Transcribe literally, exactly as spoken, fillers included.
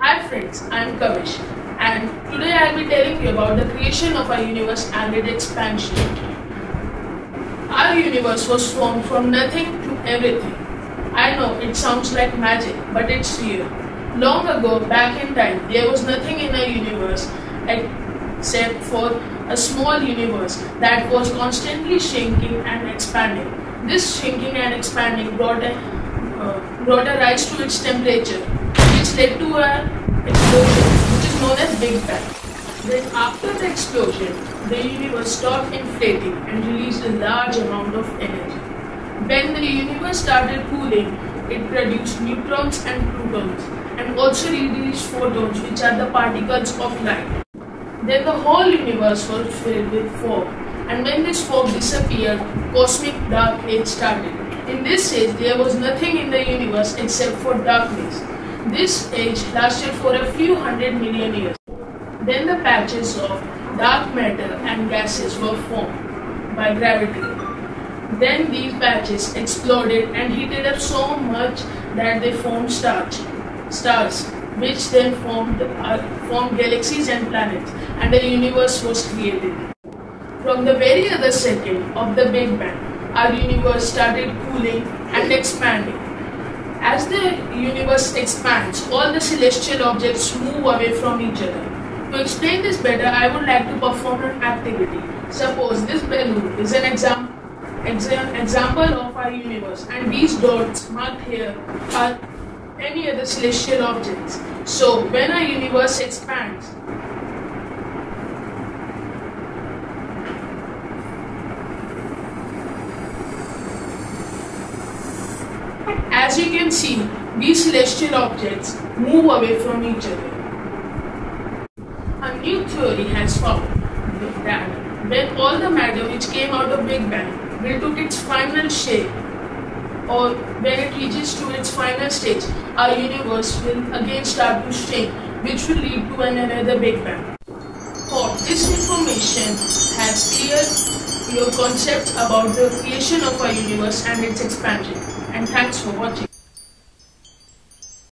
Hi friends, I am Kavish and today I will be telling you about the creation of our universe and its expansion. Our universe was formed from nothing to everything. I know it sounds like magic, but it's real. Long ago, back in time, there was nothing in our universe except for a small universe that was constantly shrinking and expanding. This shrinking and expanding brought a, uh, brought a rise to its temperature, which led to an explosion, which is known as Big Bang. Then after the explosion, the universe stopped inflating and released a large amount of energy. When the universe started cooling, it produced neutrons and protons and also released photons, which are the particles of light. Then the whole universe was filled with fog, and when this fog disappeared, cosmic dark age started. In this age, there was nothing in the universe except for darkness. This age lasted for a few hundred million years. Then the patches of dark matter and gases were formed by gravity. Then these patches exploded and heated up so much that they formed stars, stars which then formed, uh, formed galaxies and planets, and the universe was created. From the very other second of the Big Bang, our universe started cooling and expanding. As the universe expands, all the celestial objects move away from each other. To explain this better, I would like to perform an activity. Suppose this balloon is an exam exam example of our universe, and these dots marked here are any other celestial objects. So when our universe expands, as you can see, these celestial objects move away from each other. A new theory has found that when all the matter which came out of Big Bang will took its final shape, or when it reaches to its final stage, our universe will again start to shrink, which will lead to another Big Bang. For this information has cleared your concepts about the creation of our universe and its expansion. And thanks for watching.